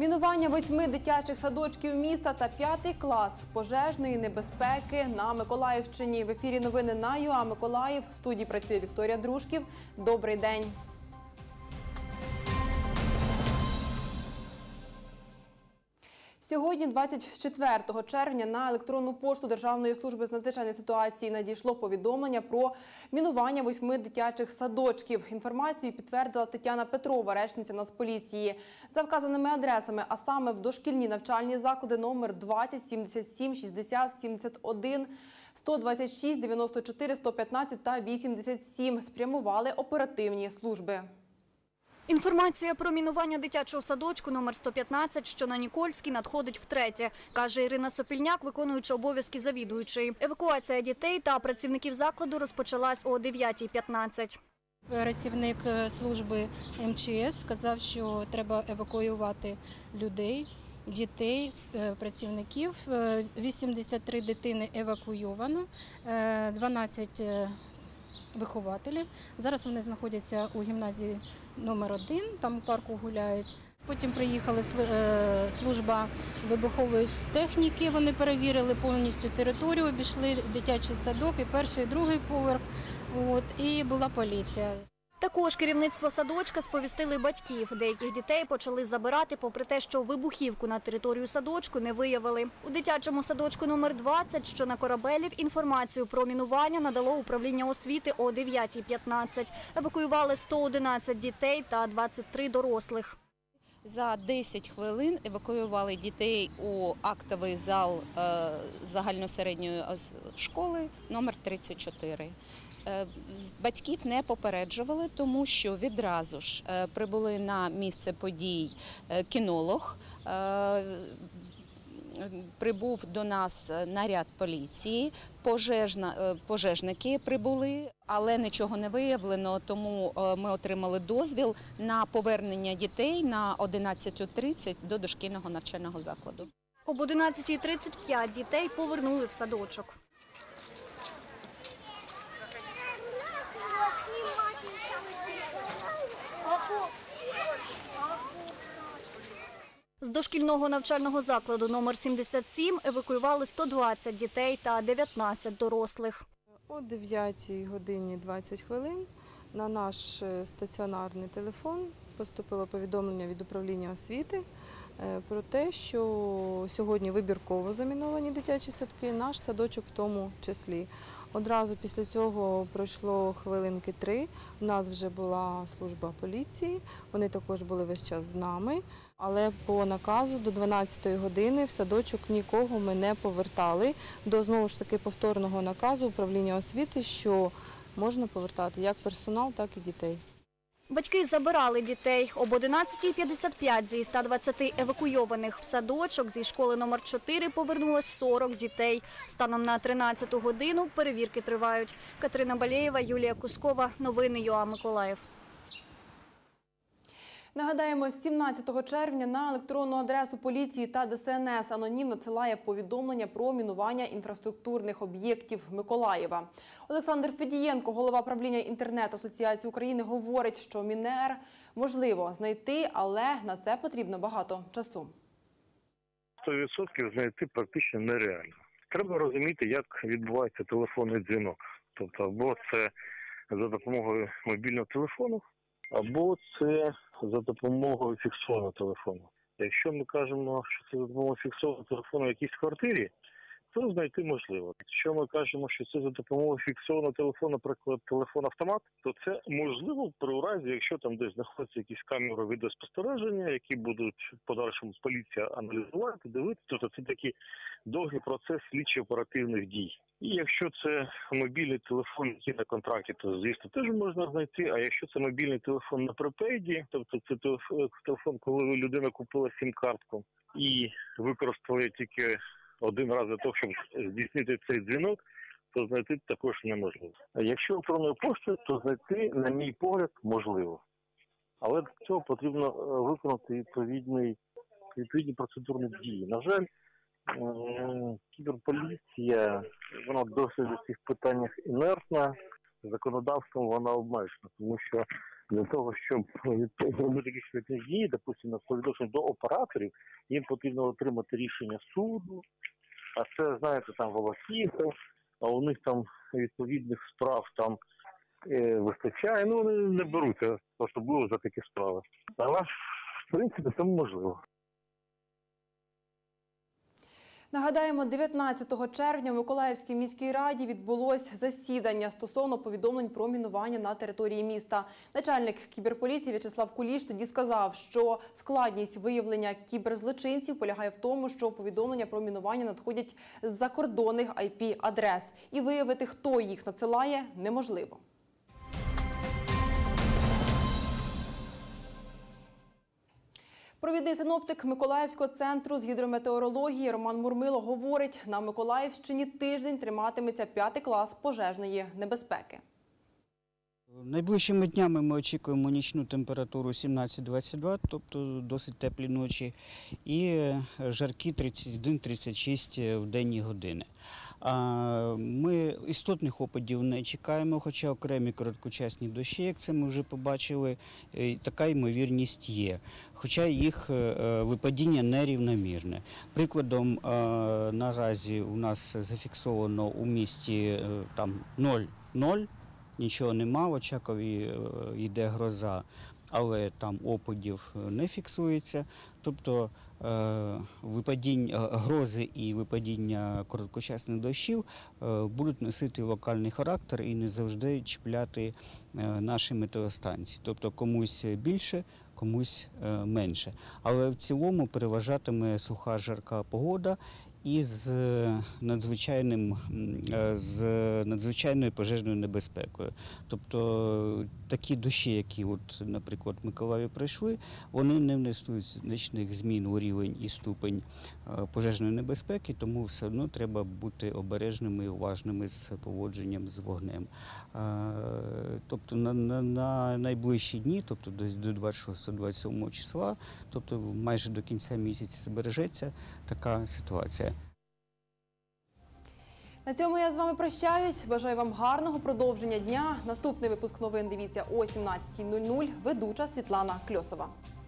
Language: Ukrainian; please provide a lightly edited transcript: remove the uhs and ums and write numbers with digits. Мінування 8 дитячих садочків міста та 5 клас пожежної небезпеки на Миколаївщині. В ефірі новини на UA: Миколаїв. В студії працює Вікторія Андрушків. Добрий день. Сьогодні, 24 червня, на електронну пошту Державної служби з надзвичайної ситуації надійшло повідомлення про мінування 8 дитячих садочків. Інформацію підтвердила Тетяна Петрова, речниця Нацполіції. За вказаними адресами, а саме в дошкільні навчальні заклади номер 20, 77, 60, 71, 126, 94, 115 та 87 спрямували оперативні служби. Інформація про мінування дитячого садочку номер 115, що на Нікольській, надходить втретє, каже Ірина Сопільняк, виконуючи обов'язки завідуючої. Евакуація дітей та працівників закладу розпочалась о 9:15. Працівник служби МЧС сказав, що треба евакуювати людей, дітей, працівників. 83 дитини евакуйовано, 12 вихователів. Зараз вони знаходяться у гімназії номер 1, там у парку гуляють. Потім приїхала служба вибухової техніки, вони перевірили повністю територію, обійшли дитячий садок і перший, і другий поверх, і була поліція. Також керівництво садочка сповістили батьків. Деяких дітей почали забирати, попри те, що вибухівку на територію садочку не виявили. У дитячому садочку номер 20, що на Корабелів, інформацію про мінування надало управління освіти о 9:15. Евакуювали 111 дітей та 23 дорослих. За 10 хвилин евакуювали дітей у актовий зал загальносередньої школи номер 34. Батьків не попереджували, тому що відразу ж прибули на місце подій кінолог, прибув до нас наряд поліції, пожежники прибули, але нічого не виявлено, тому ми отримали дозвіл на повернення дітей на 11:30 до дошкільного навчального закладу. Об 11:35 дітей повернули в садочок. З дошкільного навчального закладу номер 77 евакуювали 120 дітей та 19 дорослих. О 9:20 на наш стаціонарний телефон поступило повідомлення від управління освіти про те, що сьогодні вибірково заміновані дитячі садки, наш садочок в тому числі. Одразу після цього пройшло хвилинки 3, в нас вже була служба поліції, вони також були весь час з нами, але по наказу до 12:00 в садочок нікого ми не повертали. До, знову ж таки, повторного наказу управління освіти, що можна повертати як персонал, так і дітей. Батьки забирали дітей. Об 11:55 зі 120 евакуйованих в садочок зі школи номер 4 повернулось 40 дітей. Станом на 13:00 перевірки тривають. Катерина Балєєва, Юлія Кускова. Новини UA: Миколаїв. Нагадаємо, 17 червня на електронну адресу поліції та ДСНС анонімно надсилає повідомлення про мінування інфраструктурних об'єктів Миколаєва. Олександр Федієнко, голова правління Інтернет-асоціації України, говорить, що мінер можливо знайти, але на це потрібно багато часу. 100% знайти практично нереально. Треба розуміти, як відбувається телефонний дзвінок. Тобто або це за допомогою мобільного телефону, або це за допомогою фіксованого телефону. Якщо ми кажемо, що це за допомогою фіксованого телефону в якійсь квартирі, то знайти можливо. Якщо ми кажемо, що це за допомогою фіксованого телефону, наприклад, телефон-автомат, то це можливо при разі, якщо там десь знаходяться якісь камери відеоспостереження, які будуть в подальшому поліція аналізувати, дивитися. Тобто це такий довгий процес слідчо-оперативних дій. І якщо це мобільний телефон, який на контракті, то, звісно, теж можна знайти. А якщо це мобільний телефон на припейді, тобто це телефон, коли людина купила сім-картку і використала тільки один раз для того, щоб здійснити цей дзвінок, то знайти також неможливо. А якщо електронною поштою, то знайти, на мій погляд, можливо. Але для цього потрібно виконати відповідні процедурні дії. На жаль, кіберполіція, вона досить у цих питаннях інертна, законодавством вона обмежена, тому що Для того, щоб зробити якісь відповідні дії, допустимо, по відношенню до операторів, їм потрібно отримати рішення суду, а це, знаєте, там волокіта, а у них там відповідних справ там вистачає, ну вони не беруться особливо за такі справи. Але, в принципі, це можливо. Нагадаємо, 19 червня в Миколаївській міській раді відбулось засідання стосовно повідомлень про мінування на території міста. Начальник кіберполіції В'ячеслав Куліш тоді сказав, що складність виявлення кіберзлочинців полягає в тому, що повідомлення про мінування надходять з закордонних IP-адрес. І виявити, хто їх надсилає, неможливо. Провідний синоптик Миколаївського центру з гідрометеорології Роман Мурмило говорить, на Миколаївщині тиждень триматиметься 5-й клас пожежної небезпеки. Найближчими днями ми очікуємо нічну температуру 17-22, тобто досить теплі ночі, і жаркі 31-36 в денні години. Ми істотних опадів не чекаємо, хоча окремі короткочасні дощі, як це ми вже побачили, така ймовірність є. Хоча їх випадіння нерівномірне. Прикладом, наразі у нас зафіксовано у місті 0,0. Нічого нема, в Очакові йде гроза, але там опадів не фіксується. Тобто грози і випадіння короткочасних дощів будуть носити локальний характер і не завжди чіпляти наші метеостанції. Тобто комусь більше, комусь менше. Але в цілому переважатиме суха, жарка погода і з надзвичайною пожежною небезпекою. Тобто такі дощі, які, от, наприклад, в Миколаєві пройшли, вони не внесуть значних змін у рівень і ступень пожежної небезпеки, тому все одно треба бути обережними і уважними з поводженням з вогнем. Тобто на найближчі дні, тобто до 26-27 числа, тобто майже до кінця місяця збережеться така ситуація. На цьому я з вами прощаюсь. Бажаю вам гарного продовження дня. Наступний випуск новин дивіться о 17:00. Ведуча Світлана Клосова.